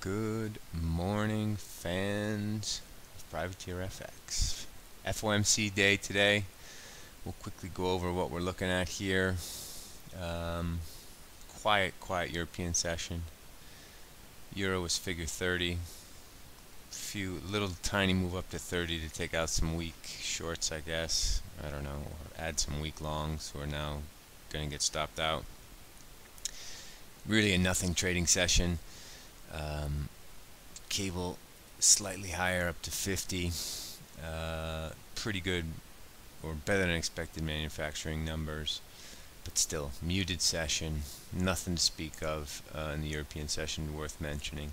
Good morning, fans of Privateer FX. FOMC day today. We'll quickly go over what we're looking at here. Quiet European session. Euro was figure 30. Few little tiny move up to 30 to take out some weak shorts, I guess. I don't know. Or add some weak longs who are now going to get stopped out. Really a nothing trading session. Cable slightly higher up to 50. Pretty good or better than expected manufacturing numbers, but still muted session. Nothing to speak of in the European session worth mentioning.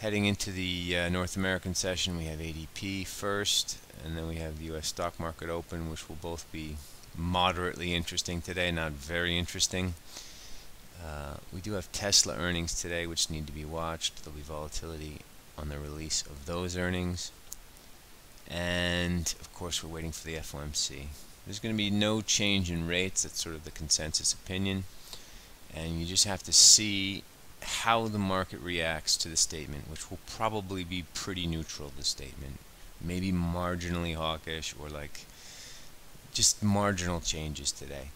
Heading into the North American session, we have ADP first, and then we have the U.S. stock market open, which will both be moderately interesting today, not very interesting. We do have Tesla earnings today, which need to be watched. There'll be volatility on the release of those earnings. And, of course, we're waiting for the FOMC. There's going to be no change in rates. That's sort of the consensus opinion. And you just have to see how the market reacts to the statement, which will probably be pretty neutral, the statement. Maybe marginally hawkish or, like, just marginal changes today.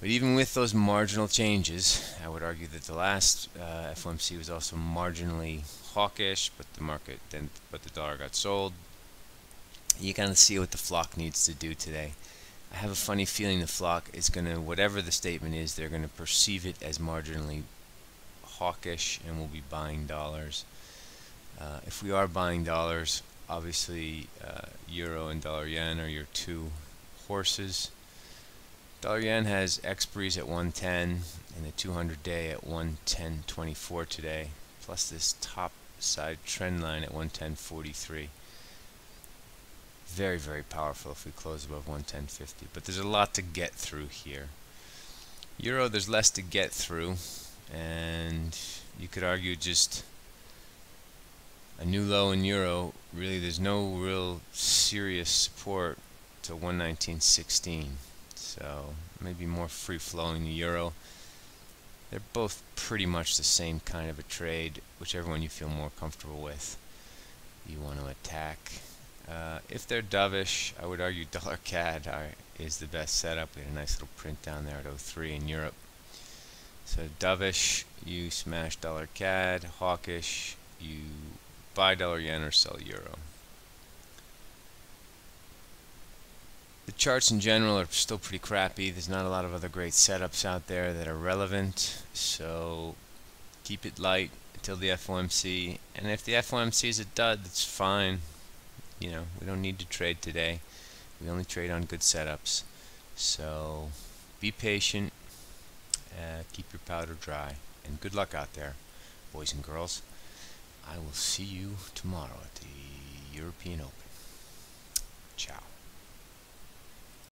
But even with those marginal changes, I would argue that the last FOMC was also marginally hawkish, but the market then, but the dollar got sold. You kind of see what the flock needs to do today. I have a funny feeling the flock is going to, whatever the statement is, they're going to perceive it as marginally hawkish and will be buying dollars. If we are buying dollars, obviously euro and dollar yen are your two horses. Dollar yen has expiries at 110 and the 200-day at 110.24 today, plus this top side trend line at 110.43. Very, very powerful if we close above 110.50. But there's a lot to get through here. Euro, there's less to get through, and you could argue just a new low in euro. Really, there's no real serious support to 119.16. So maybe more free-flowing euro. They're both pretty much the same kind of a trade, whichever one you feel more comfortable with, you want to attack. If they're dovish, I would argue dollar-CAD is the best setup. We had a nice little print down there at 03 in Europe. So dovish, you smash dollar-CAD. Hawkish, you buy dollar-yen or sell euro. The charts in general are still pretty crappy. There's not a lot of other great setups out there that are relevant, so keep it light until the FOMC. And if the FOMC is a dud, that's fine. You know, we don't need to trade today. We only trade on good setups. So be patient, keep your powder dry, and good luck out there, boys and girls. I will see you tomorrow at the European Open. Ciao.